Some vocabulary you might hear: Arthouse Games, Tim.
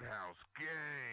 Arthouse Games.